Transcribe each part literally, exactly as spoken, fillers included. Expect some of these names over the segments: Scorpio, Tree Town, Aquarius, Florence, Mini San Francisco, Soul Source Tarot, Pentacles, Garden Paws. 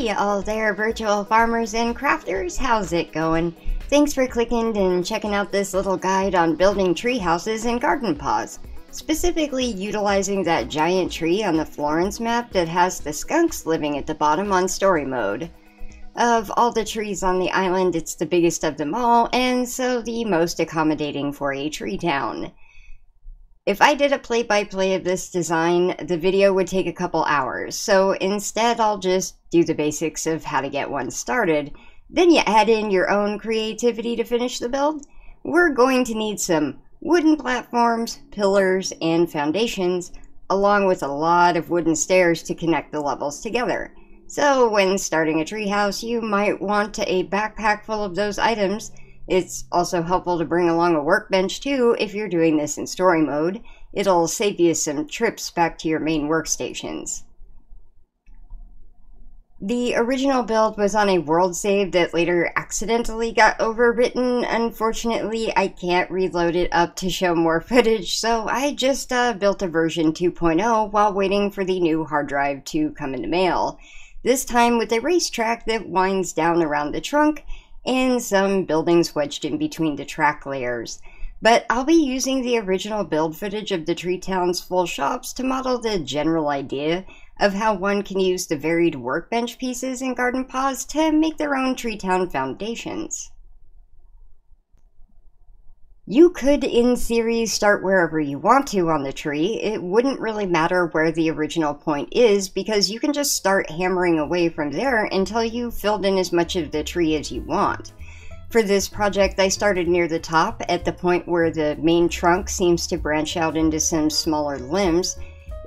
Hey all there virtual farmers and crafters, how's it going? Thanks for clicking and checking out this little guide on building tree houses in Garden Paws, specifically utilizing that giant tree on the Florence map that has the skunks living at the bottom on story mode. Of all the trees on the island, it's the biggest of them all, and so the most accommodating for a tree town. If I did a play-by-play of this design, the video would take a couple hours, so instead I'll just do the basics of how to get one started. Then you add in your own creativity to finish the build. We're going to need some wooden platforms, pillars, and foundations, along with a lot of wooden stairs to connect the levels together. So when starting a treehouse, you might want a backpack full of those items. It's also helpful to bring along a workbench too if you're doing this in story mode. It'll save you some trips back to your main workstations. The original build was on a world save that later accidentally got overwritten. Unfortunately, I can't reload it up to show more footage, so I just uh, built a version two point oh while waiting for the new hard drive to come in the mail. This time with a racetrack that winds down around the trunk, and some buildings wedged in between the track layers. But I'll be using the original build footage of the Tree Town's full shops to model the general idea of how one can use the varied workbench pieces in Garden Paws to make their own Tree Town foundations. You could, in series, start wherever you want to on the tree. It wouldn't really matter where the original point is because you can just start hammering away from there until you've filled in as much of the tree as you want. For this project, I started near the top at the point where the main trunk seems to branch out into some smaller limbs.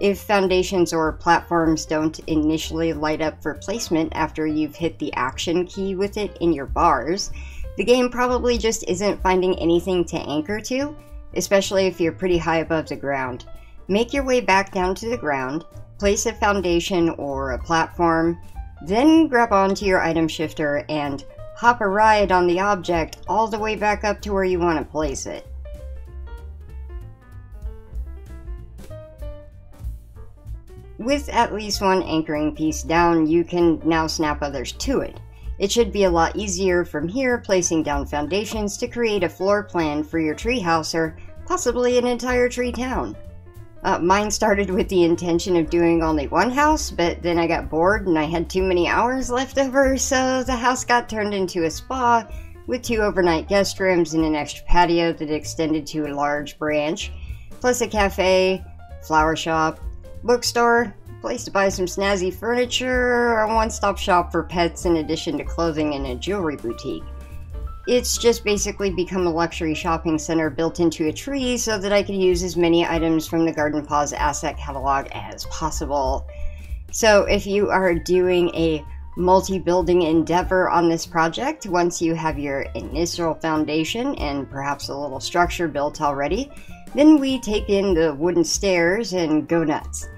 If foundations or platforms don't initially light up for placement after you've hit the action key with it in your bars, the game probably just isn't finding anything to anchor to, especially if you're pretty high above the ground. Make your way back down to the ground, place a foundation or a platform, then grab onto your item shifter and hop a ride on the object all the way back up to where you want to place it. With at least one anchoring piece down, you can now snap others to it. It should be a lot easier from here, placing down foundations to create a floor plan for your treehouse or possibly an entire tree town. Uh, mine started with the intention of doing only one house, but then I got bored and I had too many hours left over, so the house got turned into a spa with two overnight guest rooms and an extra patio that extended to a large branch, plus a cafe, flower shop, bookstore, place to buy some snazzy furniture, a one-stop shop for pets in addition to clothing and a jewelry boutique. It's just basically become a luxury shopping center built into a tree so that I could use as many items from the Garden Paws asset catalog as possible. So if you are doing a multi-building endeavor on this project, once you have your initial foundation and perhaps a little structure built already, then we take in the wooden stairs and go nuts.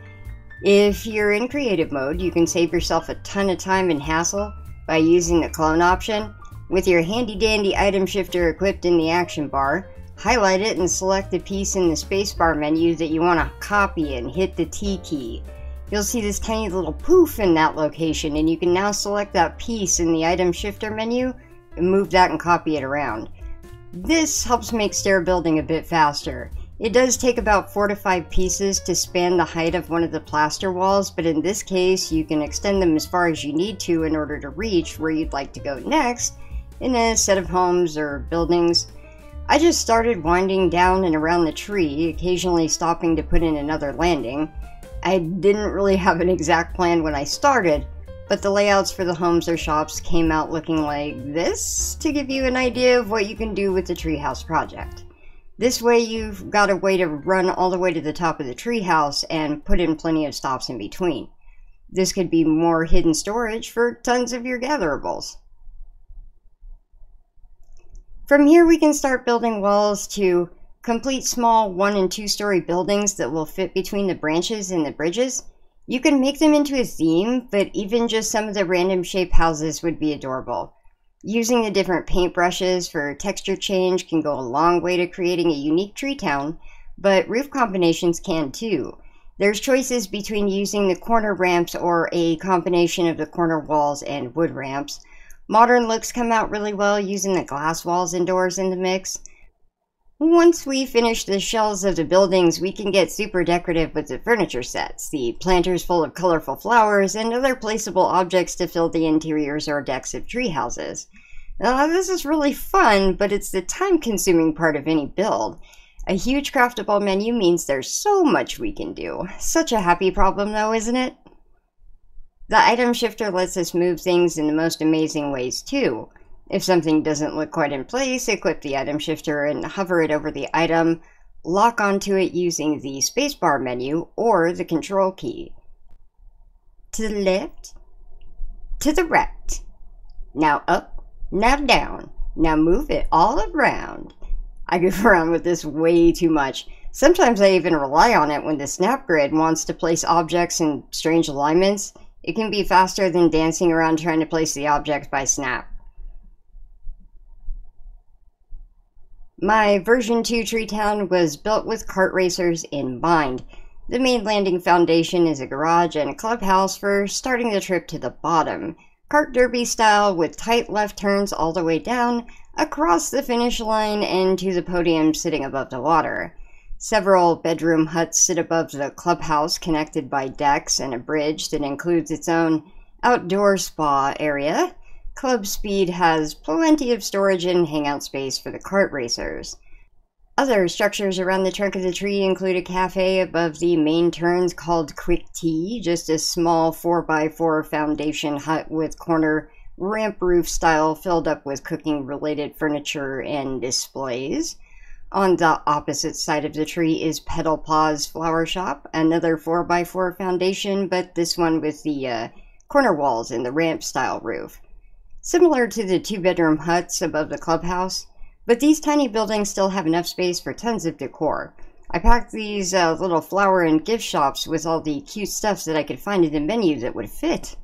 If you're in creative mode, you can save yourself a ton of time and hassle by using the clone option. With your handy dandy item shifter equipped in the action bar, highlight it and select the piece in the spacebar menu that you want to copy and hit the T key. You'll see this tiny little poof in that location, and you can now select that piece in the item shifter menu and move that and copy it around. This helps make stair building a bit faster. It does take about four to five pieces to span the height of one of the plaster walls, but in this case, you can extend them as far as you need to in order to reach where you'd like to go next in a set of homes or buildings. I just started winding down and around the tree, occasionally stopping to put in another landing. I didn't really have an exact plan when I started, but the layouts for the homes or shops came out looking like this to give you an idea of what you can do with the treehouse project. This way you've got a way to run all the way to the top of the treehouse and put in plenty of stops in between. This could be more hidden storage for tons of your gatherables. From here we can start building walls to complete small one and two story buildings that will fit between the branches and the bridges. You can make them into a theme, but even just some of the random shape houses would be adorable. Using the different paintbrushes for texture change can go a long way to creating a unique tree town, but roof combinations can too. There's choices between using the corner ramps or a combination of the corner walls and wood ramps. Modern looks come out really well using the glass walls and doors in the mix. Once we finish the shells of the buildings, we can get super decorative with the furniture sets, the planters full of colorful flowers, and other placeable objects to fill the interiors or decks of tree houses. Now, this is really fun, but it's the time-consuming part of any build. A huge craftable menu means there's so much we can do. Such a happy problem though, isn't it? The item shifter lets us move things in the most amazing ways too. If something doesn't look quite in place, equip the item shifter and hover it over the item, lock onto it using the spacebar menu or the control key. To the left, to the right, now up, now down, now move it all around. I goof around with this way too much. Sometimes I even rely on it when the snap grid wants to place objects in strange alignments. It can be faster than dancing around trying to place the object by snap. My version two Tree Town was built with kart racers in mind. The main landing foundation is a garage and a clubhouse for starting the trip to the bottom. Kart derby style with tight left turns all the way down, across the finish line and to the podium sitting above the water. Several bedroom huts sit above the clubhouse, connected by decks and a bridge that includes its own outdoor spa area. Club Speed has plenty of storage and hangout space for the kart racers. Other structures around the trunk of the tree include a cafe above the main turns called Quick Tea, just a small four by four foundation hut with corner ramp roof style filled up with cooking related furniture and displays. On the opposite side of the tree is Petal Paws Flower Shop, another four by four foundation, but this one with the uh, corner walls and the ramp style roof. Similar to the two bedroom huts above the clubhouse, but these tiny buildings still have enough space for tons of decor. I packed these uh, little flower and gift shops with all the cute stuff that I could find in the menu that would fit.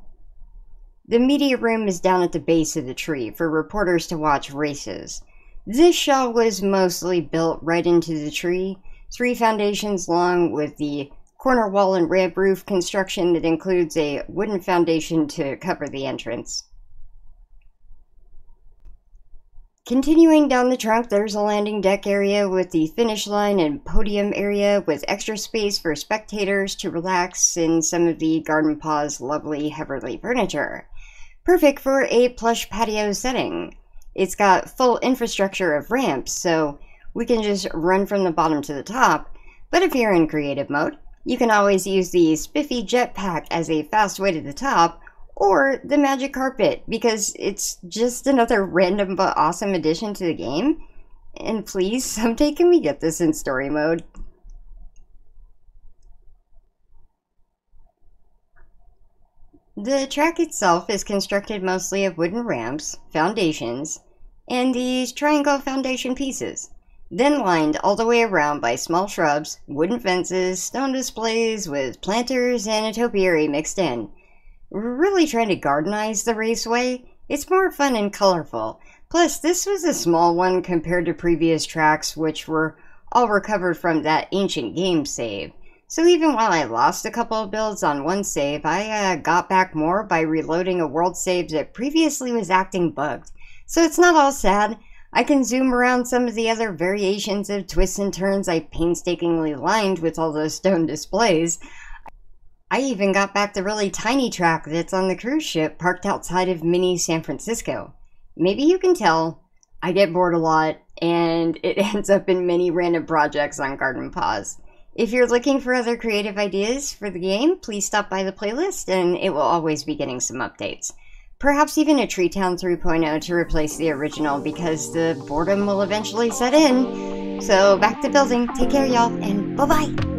The media room is down at the base of the tree for reporters to watch races. This shell was mostly built right into the tree, three foundations long with the corner wall and ramp roof construction that includes a wooden foundation to cover the entrance. Continuing down the trunk, there's a landing deck area with the finish line and podium area with extra space for spectators to relax in some of the Garden Paws' lovely Heavenly furniture. Perfect for a plush patio setting. It's got full infrastructure of ramps, so we can just run from the bottom to the top, but if you're in creative mode, you can always use the spiffy jetpack as a fast way to the top, or the magic carpet, because it's just another random but awesome addition to the game. And please, someday can we get this in story mode? The track itself is constructed mostly of wooden ramps, foundations, and these triangle foundation pieces, then lined all the way around by small shrubs, wooden fences, stone displays with planters, and a topiary mixed in. We're really trying to gardenize the raceway. It's more fun and colorful. Plus, this was a small one compared to previous tracks, which were all recovered from that ancient game save. So even while I lost a couple of builds on one save, I uh, got back more by reloading a world save that previously was acting bugged. So it's not all sad. I can zoom around some of the other variations of twists and turns I painstakingly lined with all those stone displays. I even got back the really tiny track that's on the cruise ship parked outside of Mini San Francisco. Maybe you can tell, I get bored a lot, and it ends up in many random projects on Garden Paws. If you're looking for other creative ideas for the game, please stop by the playlist and it will always be getting some updates. Perhaps even a Tree Town three point oh to replace the original because the boredom will eventually set in. So back to building. Take care y'all and bye bye!